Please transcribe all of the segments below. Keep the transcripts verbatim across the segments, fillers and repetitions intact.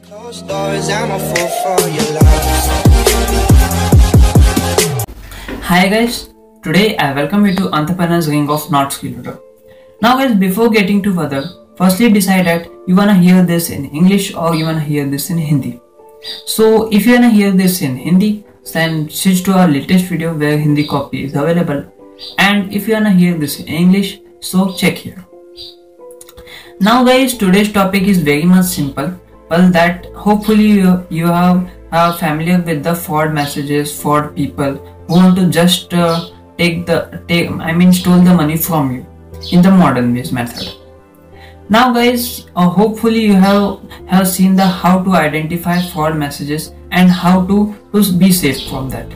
Behind closed doors, I'm a fool for your love. Hi guys, today I welcome you to Entrepreneur's Gang of notsreloader. Now guys, before getting to further, firstly decide that you wanna hear this in English or you wanna hear this in Hindi. So if you wanna hear this in Hindi, then switch to our latest video where Hindi copy is available. And if you wanna hear this in English, so check here. Now guys, today's topic is very much simple, well that hopefully you, you have are familiar with the fraud messages, fraud people who want to just uh, take the take I mean stole the money from you in the modern ways method. Now guys, uh, hopefully you have have seen the how to identify fraud messages and how to, to be safe from that.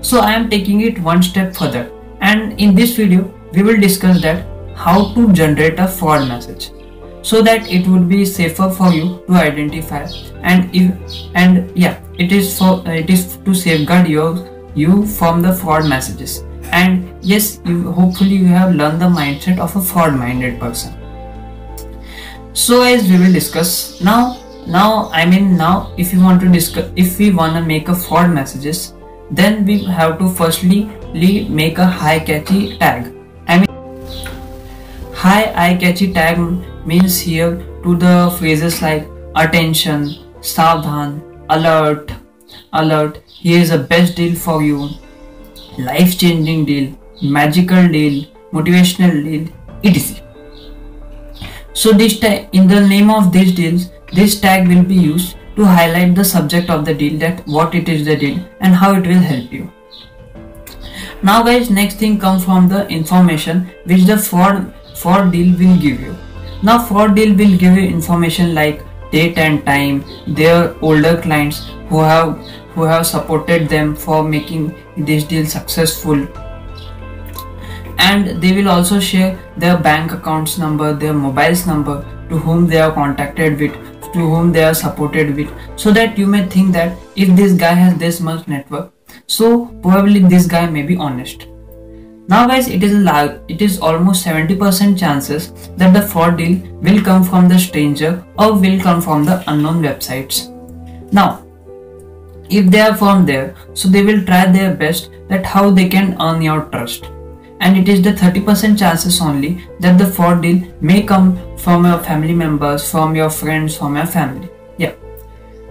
So I am taking it one step further, and in this video we will discuss that how to generate a fraud message, so that it would be safer for you to identify, and if and yeah it is for it is to safeguard your you from the fraud messages. And yes, you hopefully you have learned the mindset of a fraud minded person. So as we will discuss now now I mean now if you want to discuss if we want to make a fraud messages, then we have to firstly make a high catchy tag. I mean high eye catchy tag means here to the phrases like attention, savdhan, alert, alert, here's a best deal for you, life changing deal, magical deal, motivational deal, et cetera. So this tag, in the name of these deals, this tag will be used to highlight the subject of the deal, that what it is the deal and how it will help you. Now guys, next thing comes from the information which the fraud, fraud deal will give you. Now fraud deal will give you information like date and time, their older clients who have who have supported them for making this deal successful, and they will also share their bank accounts number, their mobiles number, to whom they are contacted with, to whom they are supported with, so that you may think that if this guy has this much network, so probably this guy may be honest. Now guys, it is a it is almost seventy percent chances that the fraud deal will come from the stranger or will come from the unknown websites. Now, if they are from there, so they will try their best that how they can earn your trust. And it is the thirty percent chances only that the fraud deal may come from your family members, from your friends, from your family. Yeah.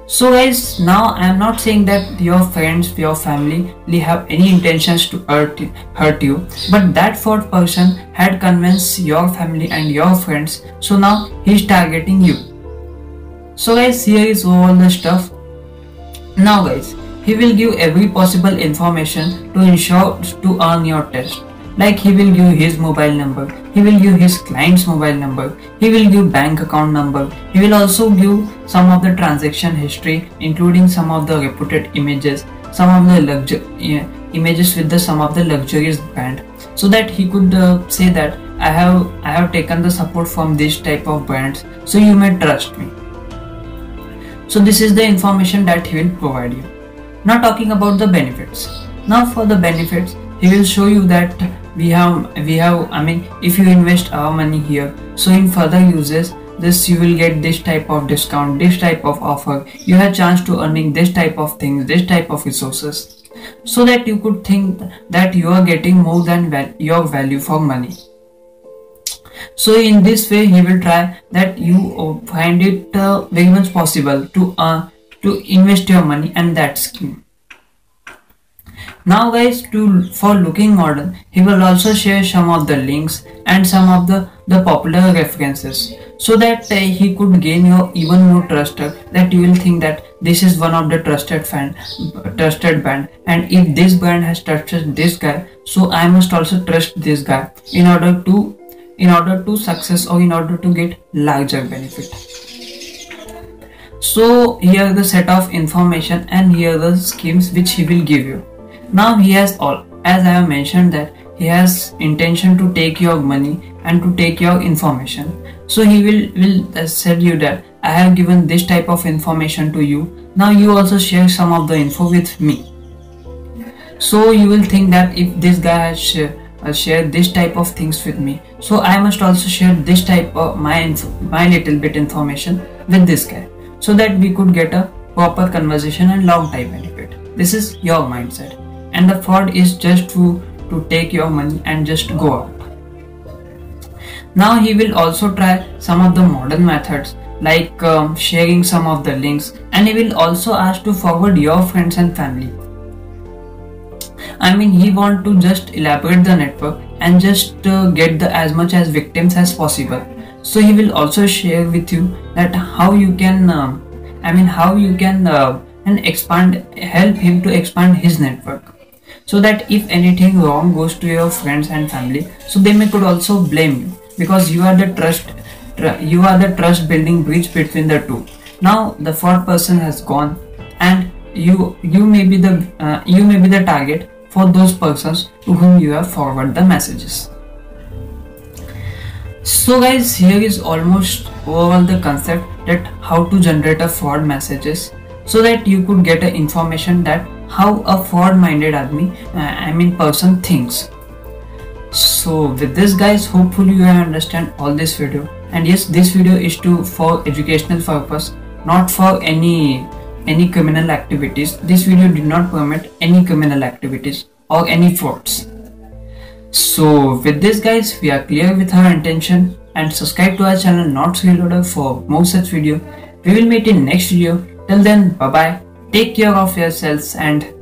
So guys, now I am not saying that your friends, your family have any intentions to hurt you, hurt you, but that fraud person had convinced your family and your friends, so now he is targeting you. So guys, here is all the stuff. Now guys, he will give every possible information to ensure to earn your trust. Like he will give his mobile number, he will give his client's mobile number, he will give bank account number, he will also give some of the transaction history, including some of the reputed images, some of the luxury uh, images with the some of the luxurious brand, so that he could uh, say that I have I have taken the support from this type of brands, so you may trust me. So this is the information that he will provide you. Now talking about the benefits. Now for the benefits, he will show you that we have we have I mean if you invest our money here, so in further uses this you will get this type of discount, this type of offer, you have chance to earning this type of things, this type of resources, so that you could think that you are getting more than val your value for money. So in this way he will try that you find it uh, very much possible to uh, to invest your money and that scheme. Now guys, to for looking modern, he will also share some of the links and some of the, the popular references, so that uh, he could gain your even more trust, that you will think that this is one of the trusted fan, trusted brand, and if this brand has trusted this guy, so I must also trust this guy in order to in order to success or in order to get larger benefit. So here are the set of information and here are the schemes which he will give you. Now he has all, as I have mentioned that he has intention to take your money and to take your information. So he will, will tell you that I have given this type of information to you. Now you also share some of the info with me. So you will think that if this guy has shared, has shared this type of things with me, so I must also share this type of my, my little bit information with this guy. so that we could get a proper conversation and long time etiquette. This is your mindset, and the fraud is just to, to take your money and just go out. Now he will also try some of the modern methods like um, sharing some of the links, and he will also ask to forward your friends and family. I mean, he want to just elaborate the network and just uh, get the as much as victims as possible. So he will also share with you that how you can uh, I mean how you can uh, and expand help him to expand his network, so that if anything wrong goes to your friends and family, so they may could also blame you, because you are the trust tr you are the trust building bridge between the two. Now the fraud person has gone, and you you may be the uh, you may be the target for those persons to whom you have forwarded the messages. So guys, here is almost overall the concept that how to generate a fraud messages, so that you could get a information that how a fraud minded admin uh, I mean person thinks. So with this guys, hopefully you understand all this video, and yes, this video is to for educational purpose, not for any any criminal activities. This video did not permit any criminal activities or any frauds. So with this guys, we are clear with our intention, and subscribe to our channel notsreloader for more such video. We will meet in next video. Till then, bye bye, take care of yourselves, and